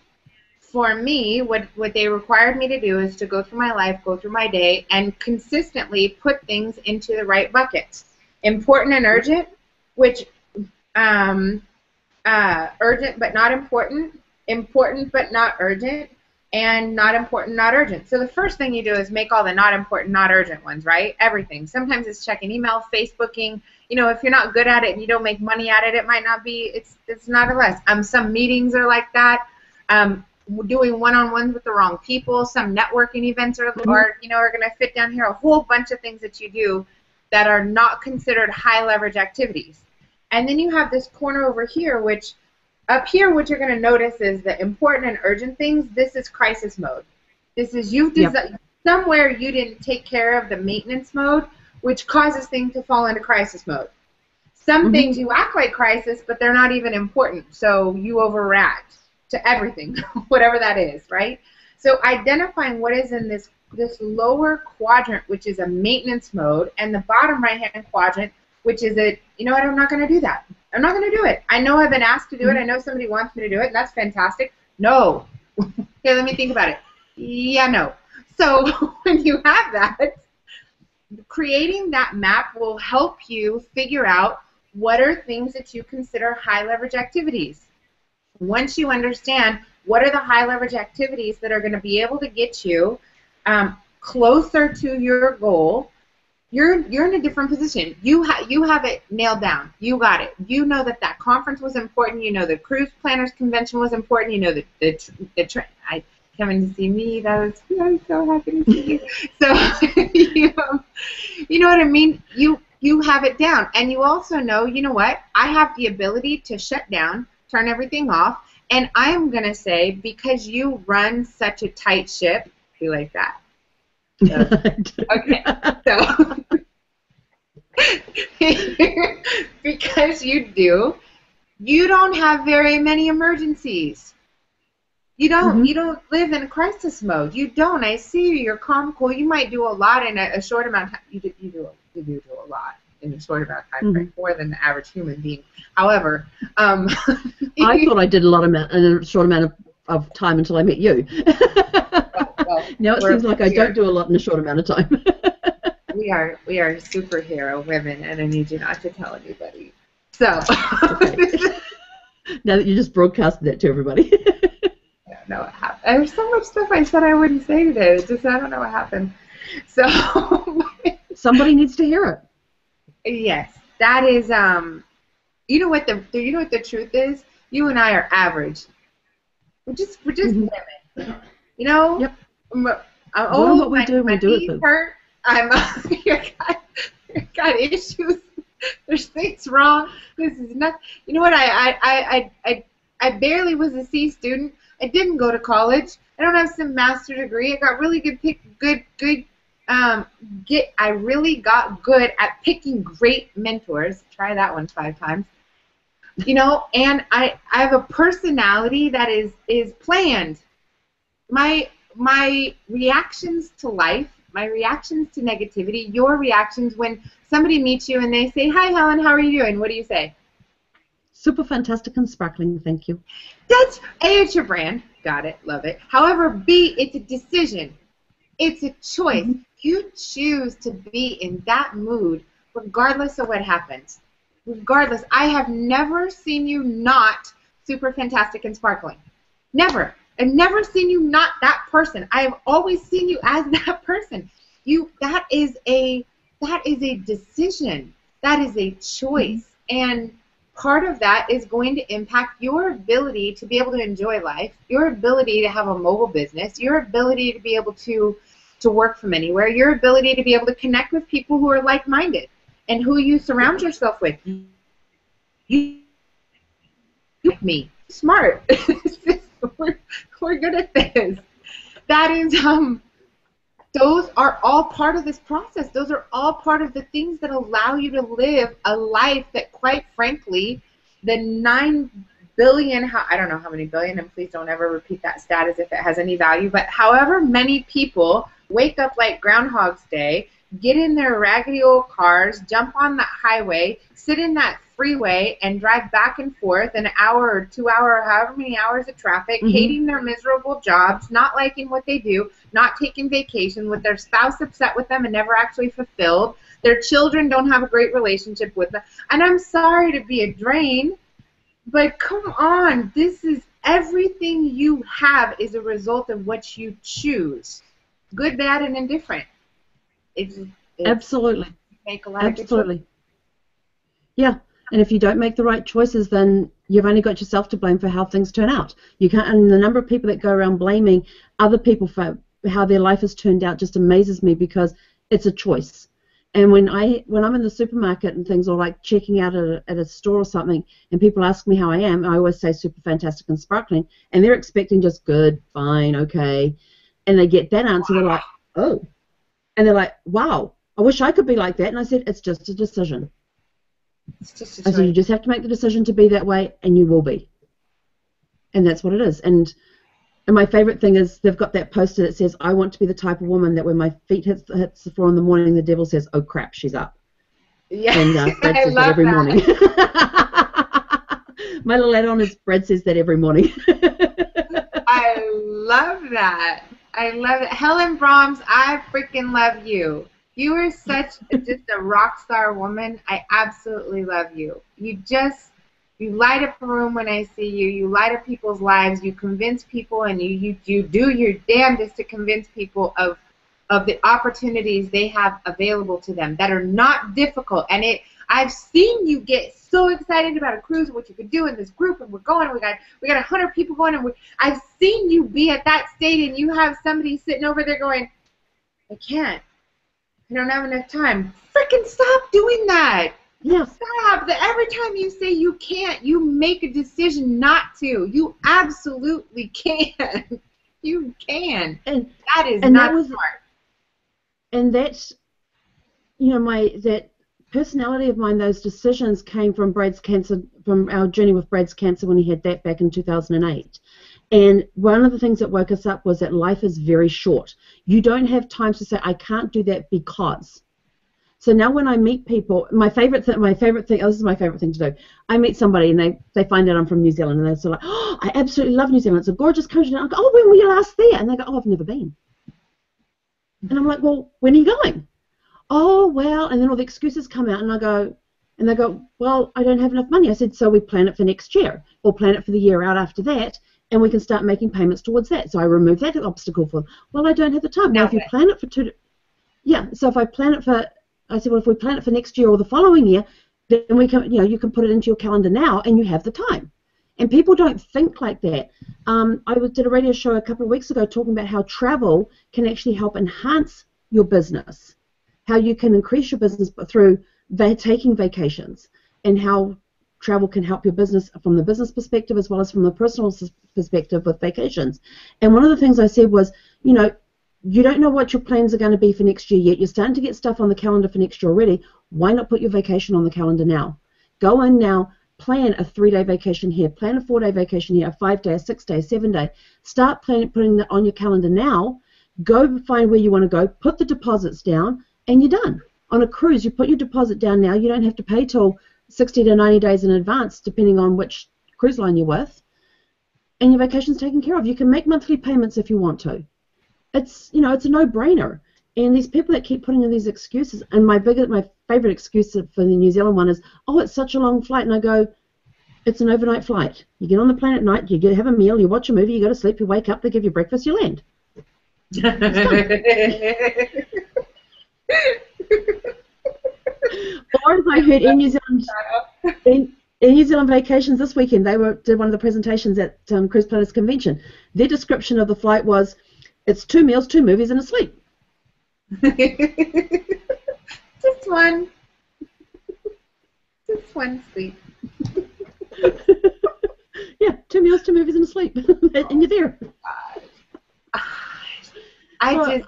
for me, what they required me to do is to go through my life, go through my day, and consistently put things into the right buckets. Important and urgent, which urgent but not important, important but not urgent, and not important, not urgent. So the first thing you do is make all the not important, not urgent ones, right? Everything. Sometimes it's checking email, Facebooking. You know, if you're not good at it and you don't make money at it, it might not be, it's not a less. Some meetings are like that. Doing one-on-ones with the wrong people. Some networking events are, you know, are going to fit down here. A whole bunch of things that you do that are not considered high-leverage activities. And then you have this corner over here, which up here, what you're going to notice is the important and urgent things. This is crisis mode. This is you've designed somewhere you didn't take care of the maintenance mode, which causes things to fall into crisis mode. Some things you act like crisis, but they're not even important, so you overreact to everything, whatever that is, right? So identifying what is in this lower quadrant, which is a maintenance mode, and the bottom right-hand quadrant, which is a, you know what, I'm not going to do that. I'm not going to do it. I know I've been asked to do it. I know somebody wants me to do it. And that's fantastic. No. Here, let me think about it. Yeah, no. So when you have that, creating that map will help you figure out what are things that you consider high-leverage activities. Once you understand what are the high-leverage activities that are going to be able to get you closer to your goal, you're in a different position. You have it nailed down. You got it. You know that that conference was important. You know the Cruise Planners Convention was important. You know the trend. I coming to see me. I'm so happy to see you. So you know what I mean. You have it down, and you also know. You know what? I have the ability to shut down. Turn everything off, and I'm going to say, because you run such a tight ship, be like that. Okay, so because you don't have very many emergencies. You don't, you don't live in crisis mode. You don't. I see you. You're calm, cool. You might do a lot in a short amount of time. You do a lot in a short amount of time, right? More than the average human being. However, I thought I did a lot in a short amount of time until I met you. well, now it seems like I don't do a lot in a short amount of time. we are superhero women, and I need you not to tell anybody. So now that you just broadcasted that to everybody. I don't know what happened. There's so much stuff I said I wouldn't say today. It's just I don't know what happened. So somebody needs to hear it. Yes, that is. You know what the truth is. You and I are average. We're just women. You know. Yep. Well, we do it though. Hurt. I got issues. There's things wrong. This is not. You know what? I barely was a C student. I didn't go to college. I don't have some master's degree. I got really good. I really got good at picking great mentors. Try that one 5 times. You know, and I have a personality that is planned. My reactions to life, my reactions to negativity, your reactions when somebody meets you and they say, "Hi, Helen, how are you doing?" What do you say? Super fantastic and sparkling, thank you. That's A, it's your brand. Got it, love it. However, B, it's a decision. It's a choice. You choose to be in that mood regardless of what happens. Regardless, I have never seen you not super fantastic and sparkling. Never. I've never seen you not that person. I have always seen you as that person. That is a decision. That is a choice. And part of that is going to impact your ability to be able to enjoy life, your ability to have a mobile business, your ability to be able to work from anywhere, your ability to be able to connect with people who are like-minded and who you surround yourself with. Smart. we're good at this. That is, those are all part of this process. Those are all part of the things that allow you to live a life that, quite frankly, the 9 billion, I don't know how many billion, and please don't ever repeat that stat as if it has any value, but however many people wake up like Groundhog's Day, get in their raggedy old cars, jump on that highway, sit in that freeway, and drive back and forth an hour or 2 hours, however many hours of traffic, hating their miserable jobs, not liking what they do, not taking vacation, with their spouse upset with them and never actually fulfilled, their children don't have a great relationship with them. And I'm sorry to be a drain, but come on, this is Everything you have is a result of what you choose, good, bad, and indifferent. It's absolutely. Make a lot absolutely. Of yeah, and if you don't make the right choices, then you've only got yourself to blame for how things turn out. You can't. And the number of people that go around blaming other people for how their life has turned out just amazes me, because it's a choice. And when I'm in the supermarket and things, or like checking out at a store or something, and people ask me how I am, I always say super, fantastic, and sparkling, and they're expecting just good, fine, okay, and they get that answer, wow. They're like, oh, and they're like, wow, I wish I could be like that. And I said, it's just a decision. It's just a choice. I said, you just have to make the decision to be that way, and you will be. And that's what it is. And my favorite thing is they've got that poster that says, I want to be the type of woman that when my feet hits the floor in the morning, the devil says, oh, crap, she's up. Yeah, and, Brad says I love that every morning. My little add-on is Brad says that every morning. I love that. I love it. Helen Brahms, I freaking love you. You are such just a rock star woman. I absolutely love you. You light up a room when I see you. You light up people's lives. You convince people, and you do your damnedest to convince people of the opportunities they have available to them that are not difficult. And I've seen you get so excited about a cruise and what you could do in this group, and we're going. We got 100 people going, and I've seen you be at that state, and you have somebody sitting over there going, I can't. I don't have enough time. Freaking stop doing that. Yeah. Stop. Every time you say you can't, you make a decision not to. You absolutely can. You can. And that is not smart. And that's, you know, that personality of mine, those decisions came from Brad's cancer, from our journey with Brad's cancer when he had that back in 2008. And one of the things that woke us up was that life is very short. You don't have time to say, I can't do that because. So now when I meet people, my favorite thing, oh, this is my favorite thing to do. I meet somebody and they find out I'm from New Zealand, and they're sort of like, oh, I absolutely love New Zealand. It's a gorgeous country. And I go, oh, when were you last there? And they go, oh, I've never been. And I'm like, well, when are you going? Oh, well, and then all the excuses come out, and I go, and they go, well, I don't have enough money. I said, so we plan it for next year, or plan it for the year out after that, and we can start making payments towards that. So I remove that obstacle for them. Well, I don't have the time. Now, if you plan it for I said, well, if we plan it for next year or the following year, then we can, you know, you can put it into your calendar now, and you have the time. And people don't think like that. I did a radio show a couple of weeks ago talking about how travel can actually help enhance your business, how you can increase your business through taking vacations, and how travel can help your business from the business perspective as well as from the personal perspective with vacations. And one of the things I said was, you know, you don't know what your plans are going to be for next year yet. You're starting to get stuff on the calendar for next year already. Why not put your vacation on the calendar now? Go in now, plan a 3-day vacation here, plan a 4-day vacation here, a 5-day, a 6-day, a 7-day. Start putting that on your calendar now. Go find where you want to go, put the deposits down, and you're done. On a cruise, you put your deposit down now. You don't have to pay till 60 to 90 days in advance, depending on which cruise line you're with. And your vacation's taken care of. You can make monthly payments if you want to. It's, you know, it's a no-brainer. And these people that keep putting in these excuses, and my favorite excuse for the New Zealand one is, oh, it's such a long flight. And I go, it's an overnight flight. You get on the plane at night, you have a meal, you watch a movie, you go to sleep, you wake up, they give you breakfast, you land. Or as I heard in New Zealand Vacations this weekend, they did one of the presentations at Cruise Planners Convention. Their description of the flight was, it's 2 meals, 2 movies, and a sleep. Just one. Just one sleep. Yeah, 2 meals, 2 movies, and a sleep. And you're there. I'm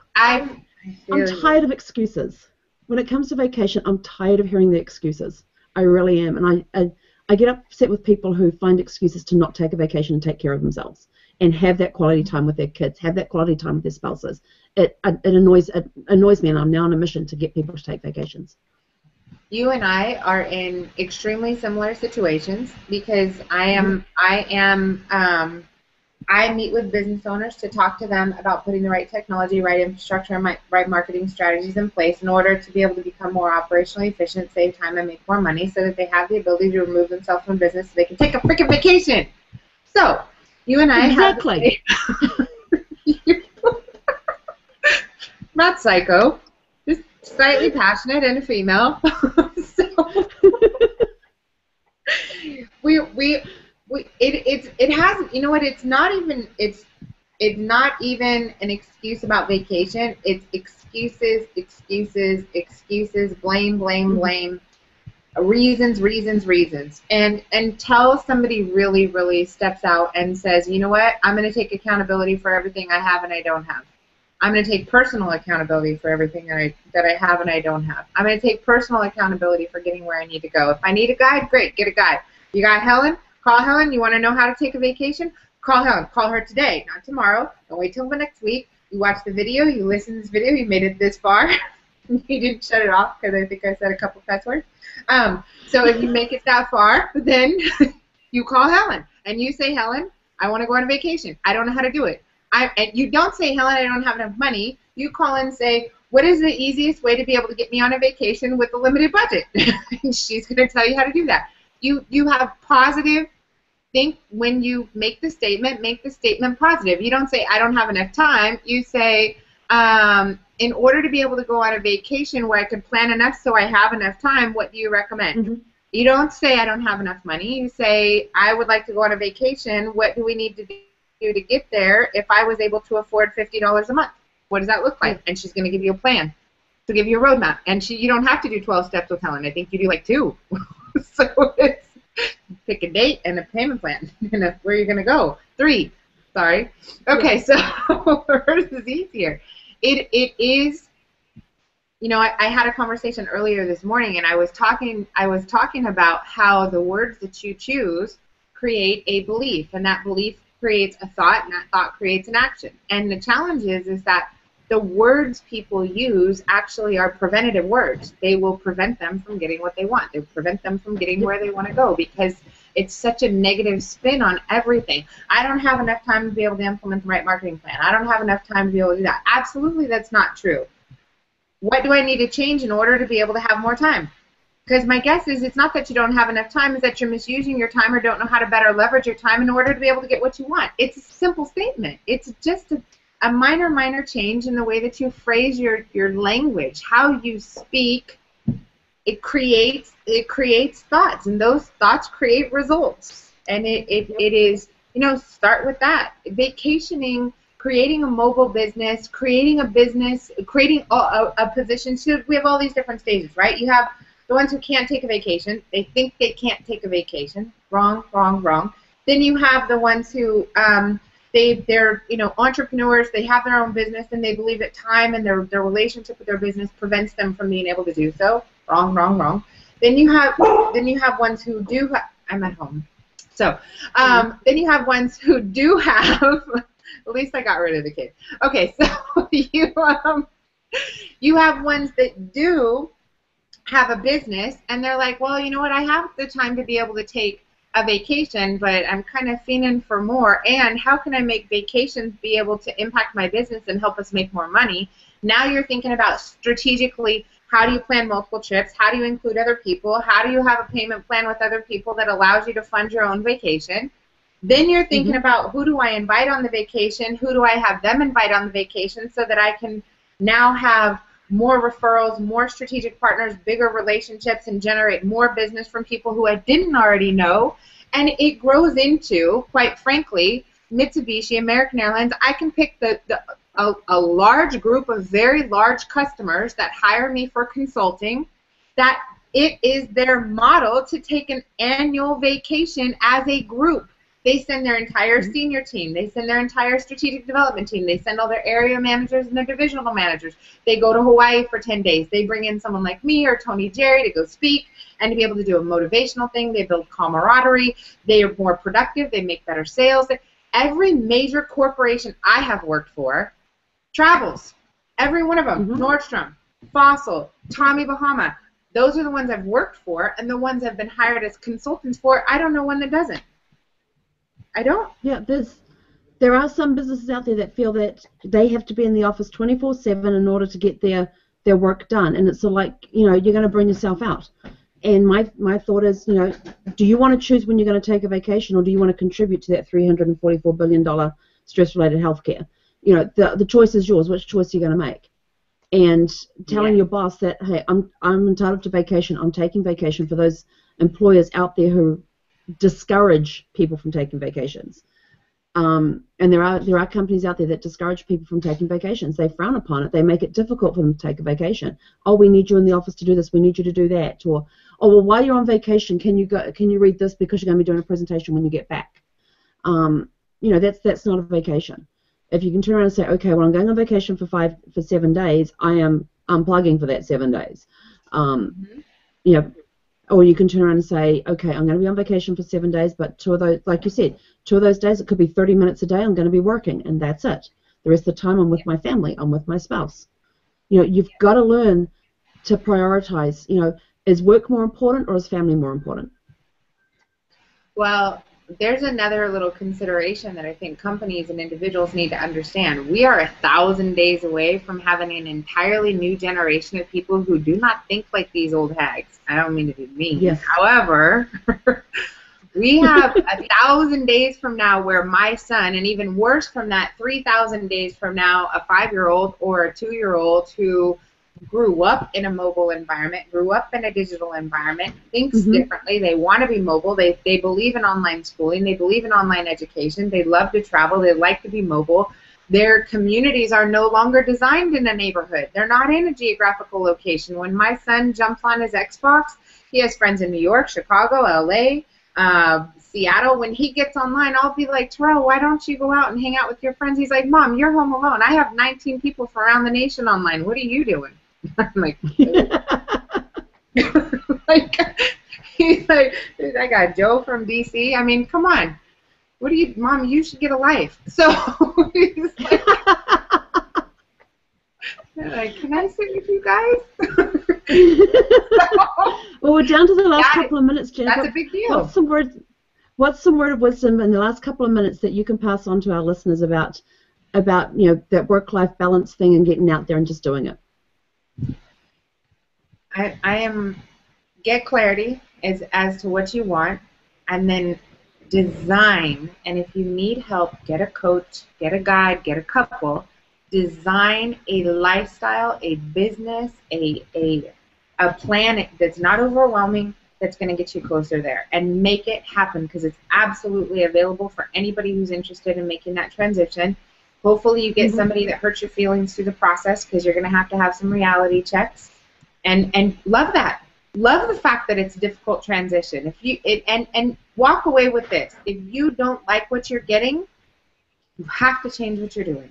tired of excuses. When it comes to vacation, I'm tired of hearing the excuses. I really am. And I get upset with people who find excuses to not take a vacation and take care of themselves, and have that quality time with their kids, have that quality time with their spouses. It annoys me, and I'm now on a mission to get people to take vacations. You and I are in extremely similar situations, because I meet with business owners to talk to them about putting the right technology, right infrastructure, and right marketing strategies in place in order to be able to become more operationally efficient, save time, and make more money so that they have the ability to remove themselves from business so they can take a freaking vacation. So You and I exactly. Have not psycho, just slightly passionate and a female. So it hasn't. You know what? It's not even. It's not even an excuse about vacation. It's excuses, excuses, excuses, blame, blame, blame, reasons, reasons, reasons. And until somebody really, really steps out and says, you know what, I'm going to take accountability for everything I have and I don't have. I'm going to take personal accountability for everything that I have and I don't have. I'm going to take personal accountability for getting where I need to go. If I need a guide, great, get a guide. You got Helen? Call Helen. You want to know how to take a vacation? Call Helen. Call her today, not tomorrow. Don't wait till the next week. You watch the video. You listen to this video. You made it this far. You didn't shut it off because I think I said a couple cuss words. So if you make it that far, then you call Helen. And you say, Helen, I want to go on a vacation. I don't know how to do it. And you don't say, Helen, I don't have enough money. You call and say, what is the easiest way to be able to get me on a vacation with a limited budget? And she's going to tell you how to do that. You have positive... Think when you make the statement positive. You don't say, I don't have enough time. You say, in order to be able to go on a vacation where I can plan enough so I have enough time, what do you recommend? Mm-hmm. You don't say, I don't have enough money. You say, I would like to go on a vacation. What do we need to do to get there? If I was able to afford $50 a month, what does that look like? Mm-hmm. And she's going to give you a plan. She'll give you a roadmap. And you don't have to do 12 steps with Helen. I think you do like 2. So it's... Pick a date and a payment plan. Where are you going to go? 3. Sorry. Okay, so hers is easier. It is. You know, I had a conversation earlier this morning, and I was talking about how the words that you choose create a belief, and that belief creates a thought, and that thought creates an action. And the challenge is that the words people use actually are preventative words. They will prevent them from getting what they want. They prevent them from getting where they want to go because it's such a negative spin on everything. I don't have enough time to be able to implement the right marketing plan. I don't have enough time to be able to do that. Absolutely, that's not true. What do I need to change in order to be able to have more time? Because my guess is it's not that you don't have enough time, it's that you're misusing your time or don't know how to better leverage your time in order to be able to get what you want. It's a simple statement. It's just a minor change in the way that you phrase your language, how you speak. It creates thoughts, and those thoughts create results. And it is, you know, start with that. Vacationing, creating a mobile business, creating a business, creating a position. So we have all these different stages, right? You have the ones who can't take a vacation. They think they can't take a vacation. Wrong, wrong, wrong. Then you have the ones who they're you know, entrepreneurs, they have their own business, and they believe that time and their relationship with their business prevents them from being able to do so. Wrong, wrong, wrong. Then you have ones who do I'm at home. So then you have ones who do have at least I got rid of the kid. Okay, so you have ones that do have a business, and they're like, well, you know what, I have the time to be able to take a vacation, but I'm kind of fiending for more, and how can I make vacations be able to impact my business and help us make more money? Now you're thinking about strategically, how do you plan multiple trips? How do you include other people? How do you have a payment plan with other people that allows you to fund your own vacation? Then you're thinking about, who do I invite on the vacation? Who do I have them invite on the vacation so that I can now have more referrals, more strategic partners, bigger relationships, and generate more business from people who I didn't already know. And it grows into, quite frankly, Mitsubishi, American Airlines. I can pick a large group of very large customers that hire me for consulting, that it is their model to take an annual vacation as a group. They send their entire senior team. They send their entire strategic development team. They send all their area managers and their divisional managers. They go to Hawaii for 10 days. They bring in someone like me or Tony Jerry to go speak and to be able to do a motivational thing. They build camaraderie. They are more productive. They make better sales. Every major corporation I have worked for travels. Every one of them. Nordstrom, Fossil, Tommy Bahama. Those are the ones I've worked for, and the ones I've been hired as consultants for, I don't know one that doesn't. I don't. Yeah, there are some businesses out there that feel that they have to be in the office 24/7 in order to get their work done, and it's sort of like, you know, you're going to burn yourself out. And my thought is, you know, do you want to choose when you're going to take a vacation, or do you want to contribute to that $344 billion stress-related healthcare? You know, the choice is yours. Which choice are you going to make? And telling your boss that, hey, I'm entitled to vacation. I'm taking vacation, for those employers out there who discourage people from taking vacations. And there are companies out there that discourage people from taking vacations. They frown upon it. They make it difficult for them to take a vacation. Oh, we need you in the office to do this. We need you to do that. Or, oh, well, while you're on vacation, can you read this, because you're going to be doing a presentation when you get back. You know, that's not a vacation. If you can turn around and say, okay, well, I'm going on vacation for 7 days. I am unplugging for that 7 days. You know. Or you can turn around and say, okay, I'm going to be on vacation for 7 days, but two of those, like you said, two of those days, it could be 30 minutes a day, I'm going to be working, and that's it. The rest of the time, I'm with my family, I'm with my spouse. You know, you've got to learn to prioritize. You know, is work more important or is family more important? Well, there's another little consideration that I think companies and individuals need to understand. We are 1,000 days away from having an entirely new generation of people who do not think like these old hags. I don't mean to be mean. Yes. However, we have 1,000 days from now where my son, and even worse from that, 3,000 days from now, a 5-year-old or a 2-year-old who grew up in a mobile environment, grew up in a digital environment, thinks differently. They want to be mobile. They believe in online schooling. They believe in online education. They love to travel. They like to be mobile. Their communities are no longer designed in a neighborhood. They're not in a geographical location. When my son jumps on his Xbox, he has friends in New York, Chicago, LA, Seattle. When he gets online, I'll be like, Terrell, why don't you go out and hang out with your friends? He's like, Mom, you're home alone. I have 19 people from around the nation online. What are you doing? I'm like, he's like, I got Joe from DC. I mean, come on, what do you, Mom? You should get a life. So he's like, can I sit with you guys? Well, we're down to the last couple of minutes, Jen. That's a big deal. What's some word of wisdom in the last couple of minutes that you can pass on to our listeners about you know, that work-life balance thing and getting out there and just doing it? Get clarity as to what you want, and then design. And if you need help, get a coach, get a guide, get a couple. Design a lifestyle, a business, a plan that's not overwhelming, that's going to get you closer there, and make it happen, because it's absolutely available for anybody who's interested in making that transition. Hopefully you get somebody that hurts your feelings through the process, because you're going to have some reality checks. And love that. Love the fact that it's a difficult transition. And walk away with this. If you don't like what you're getting, you have to change what you're doing.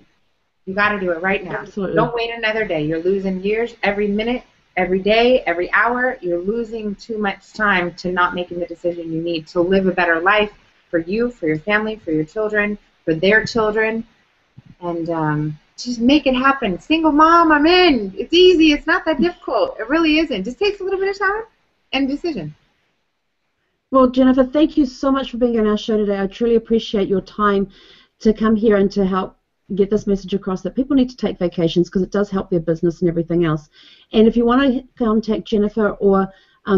You got to do it right now. Absolutely. Don't wait another day. You're losing years every minute, every day, every hour. You're losing too much time to not making the decision you need to live a better life for you, for your family, for your children, for their children. And just make it happen. Single mom, I'm in. It's easy. It's not that difficult. It really isn't. Just takes a little bit of time and decision. Well, Jennifer, thank you so much for being on our show today. I truly appreciate your time to come here and to help get this message across that people need to take vacations, because it does help their business and everything else. And if you want to contact Jennifer or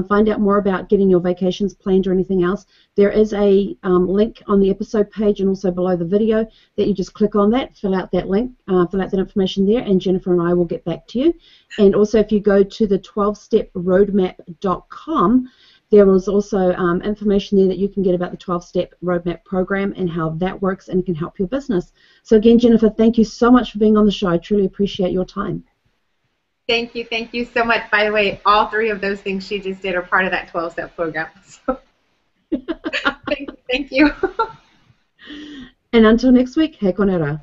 find out more about getting your vacations planned or anything else, there is a link on the episode page and also below the video that you just click on that, fill out that link, fill out that information there, and Jennifer and I will get back to you. And also, if you go to the 12steproadmap.com, there is also information there that you can get about the 12-step roadmap program and how that works and can help your business. So again, Jennifer, thank you so much for being on the show. I truly appreciate your time. Thank you so much. By the way, all three of those things she just did are part of that 12-step program. So thank you. And until next week, he konera.